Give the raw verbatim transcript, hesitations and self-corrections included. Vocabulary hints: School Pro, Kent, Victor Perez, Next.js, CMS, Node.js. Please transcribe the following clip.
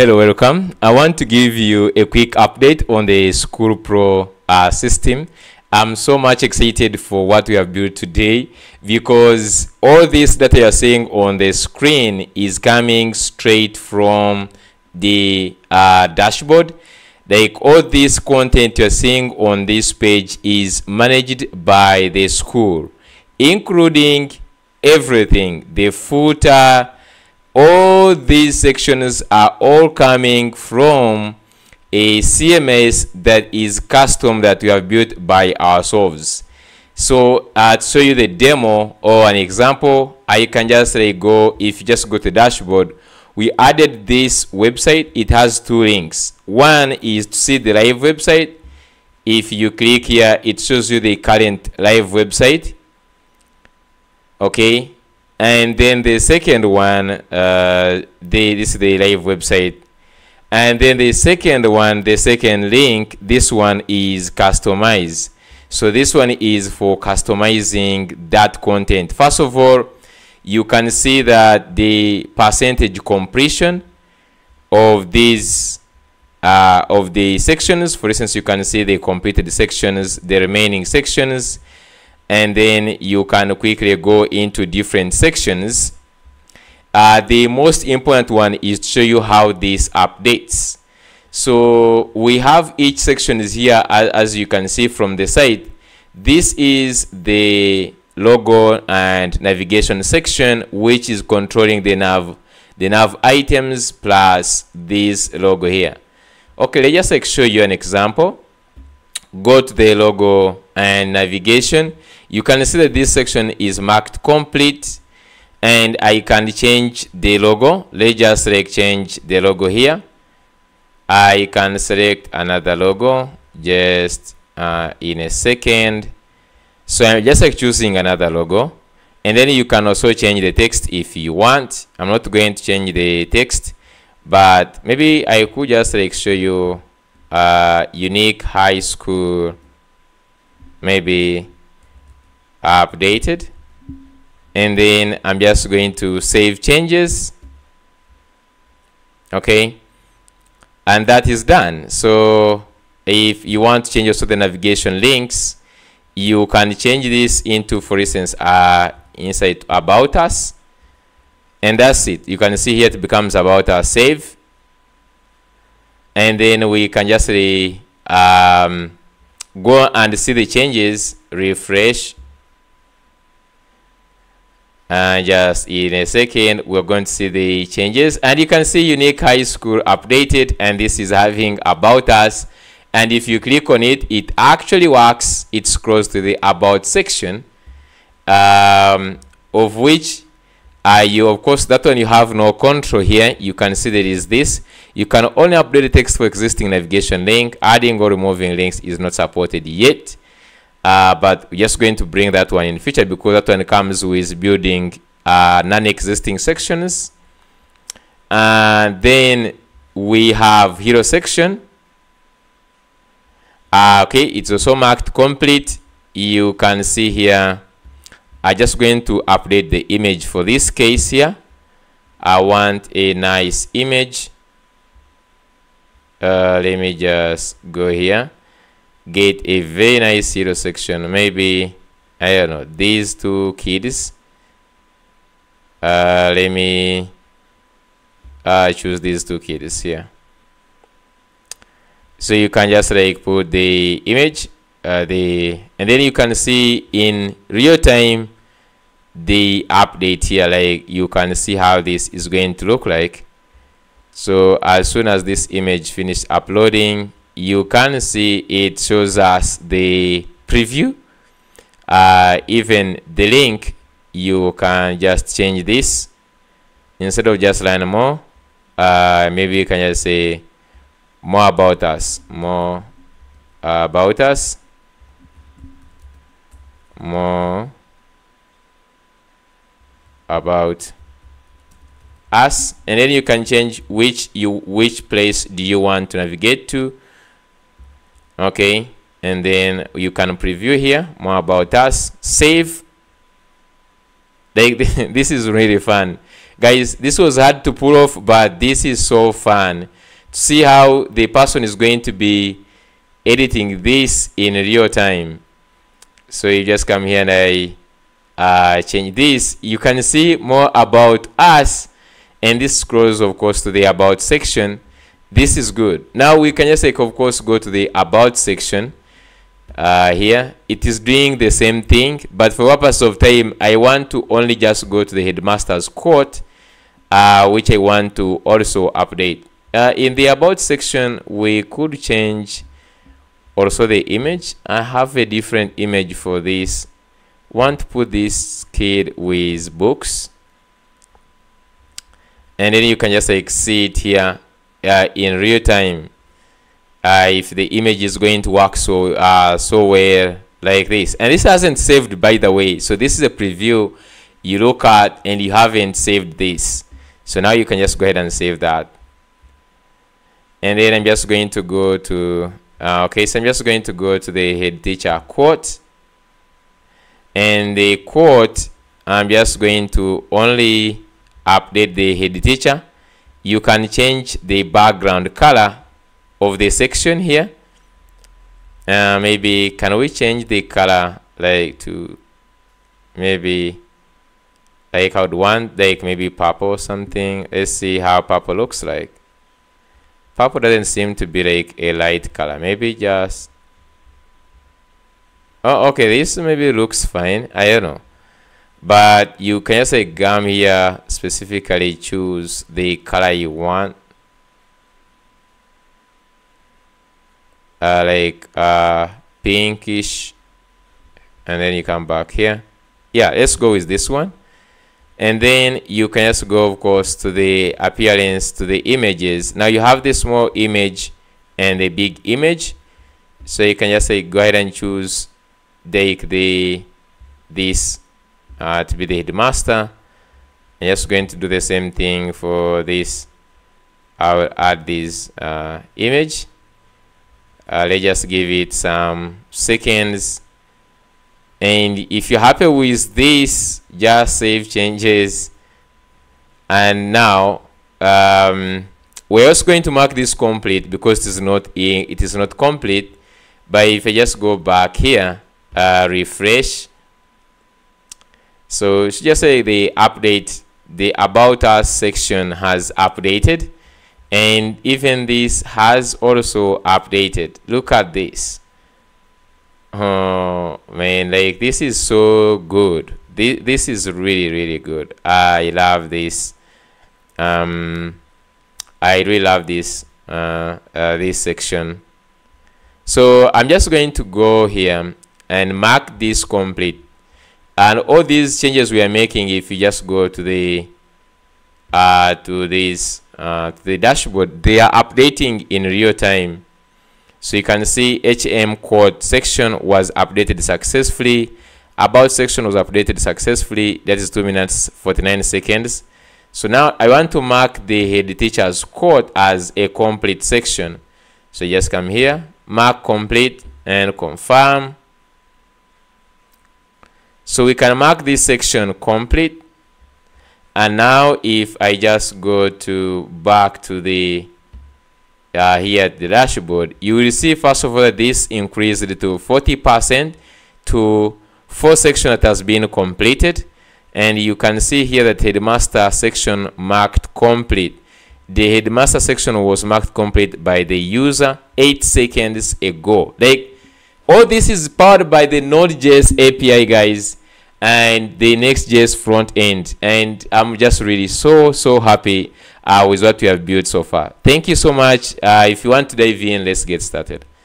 Hello, welcome. I want to give you a quick update on the School Pro uh, system. I'm so much excited for what we have built today because all this that you are seeing on the screen is coming straight from the uh, dashboard. Like all this content you're seeing on this page is managed by the school, including everything, the footer, all these sections are all coming from a C M S that is custom that we have built by ourselves. So I'll show you the demo or an example. I can just say go, if you just go to dashboard, we added this website. It has two links. One is to see the live website. If you click here, it shows you the current live website. Okay. And then the second one, uh, the, this is the live website. And then the second one, the second link, this one is customized. So this one is for customizing that content. First of all, you can see that the percentage completion of these, uh, of the sections, for instance, you can see the completed sections, the remaining sections, and then you can quickly go into different sections. Uh, the most important one is to show you how this updates. So we have each section is here, as, as you can see from the site. This is the logo and navigation section, which is controlling the nav, the nav items plus this logo here. Okay, let's just like show you an example. Go to the logo and navigation. You can see that this section is marked complete, and I can change the logo. Let's just select change the logo here. I can select another logo just uh, in a second. So I'm just like choosing another logo, and then you can also change the text if you want. I'm not going to change the text, but maybe I could just like show you uh, unique high school, maybe updated. And then I'm just going to save changes. Okay. And that is done. So if you want to change also the navigation links, you can change this into, for instance, uh, inside about us. And that's it. You can see here it becomes about us save. And then we can just re, um, go and see the changes, refresh. And just in a second, we're going to see the changes, and you can see unique high school updated, and this is having about us. And if you click on it, it actually works. It's close to the about section, um, of which uh, you, of course, that one you have no control here. You can see there is this. You can only update the text for existing navigation link. Adding or removing links is not supported yet. Uh, but we're just going to bring that one in future because that one comes with building uh, non-existing sections. And uh, then we have hero section. Uh, okay, it's also marked complete. You can see here. I'm just going to update the image for this case here. I want a nice image. Uh, let me just go here. Get a very nice hero section. Maybe, I don't know, these two kids. Uh, let me uh, choose these two kids here. So you can just like put the image, uh, the, and then you can see in real time the update here. Like you can see how this is going to look like. So as soon as this image finished uploading, you can see it shows us the preview. Uh, even the link, you can just change this. Instead of just line more, uh, maybe you can just say more about us, more uh, about us, more about us. And then you can change which you which place do you want to navigate to. Okay, and then you can preview here, more about us, save. Like this is really fun. Guys, this was hard to pull off, but this is so fun to see how the person is going to be editing this in real time. So you just come here and I uh, change this. You can see more about us, and this scrolls of course to the about section. This is good. Now we can just like of course go to the about section. Uh, here it is doing the same thing, but for purpose of time I want to only just go to the headmaster's quote, uh, which I want to also update. Uh, in the about section we could change also the image. I have a different image for this. Want to put this kid with books, and then you can just like see it here uh, in real time. Uh, if the image is going to work so uh, so well like this. And this hasn't saved, by the way, so this is a preview you look at and you haven't saved this. So now you can just go ahead and save that. And then I'm just going to go to uh, okay, so I'm just going to go to the head teacher quote, and the quote I'm just going to only update the head teacher. You can change the background color of the section here. Uh, maybe can we change the color like to maybe like I would want like maybe purple or something. Let's see how purple looks like. Purple doesn't seem to be like a light color. Maybe just oh okay, this maybe looks fine. I don't know. But you can just like come here, specifically choose the color you want. Uh, like uh, pinkish, and then you come back here. Yeah, let's go with this one. And then you can just go of course to the appearance, to the images. Now you have the small image and the big image, so you can just say go ahead and choose take the this uh, to be the headmaster, and just going to do the same thing for this. I will add this uh, image. Uh, let's just give it some seconds, and if you're happy with this, just save changes. And now um, we're also going to mark this complete because it is not in, it is not complete. But if I just go back here, uh, refresh, so just say the update, the about us section has updated. And even this has also updated. Look at this. Oh man, like this is so good. This, this is really, really good. I love this. Um, I really love this, uh, uh, this section. So I'm just going to go here and mark this complete. And all these changes we are making, if you just go to the, uh, to this, Uh, the dashboard, they are updating in real time. So you can see H M quote section was updated successfully, about section was updated successfully. That is two minutes forty-nine seconds. So now I want to mark the head teacher's quote as a complete section. So just come here, mark complete, and confirm. So we can mark this section complete. And now if I just go to back to the uh, here at the dashboard, you will see first of all this increased to forty percent to four section that has been completed. And you can see here that headmaster section marked complete. The headmaster section was marked complete by the user eight seconds ago. Like all this is powered by the Node.js A P I, guys, and the Next.js front end. And I'm just really so so happy uh, with what we have built so far. Thank you so much. Uh, if you want to dive in, let's get started.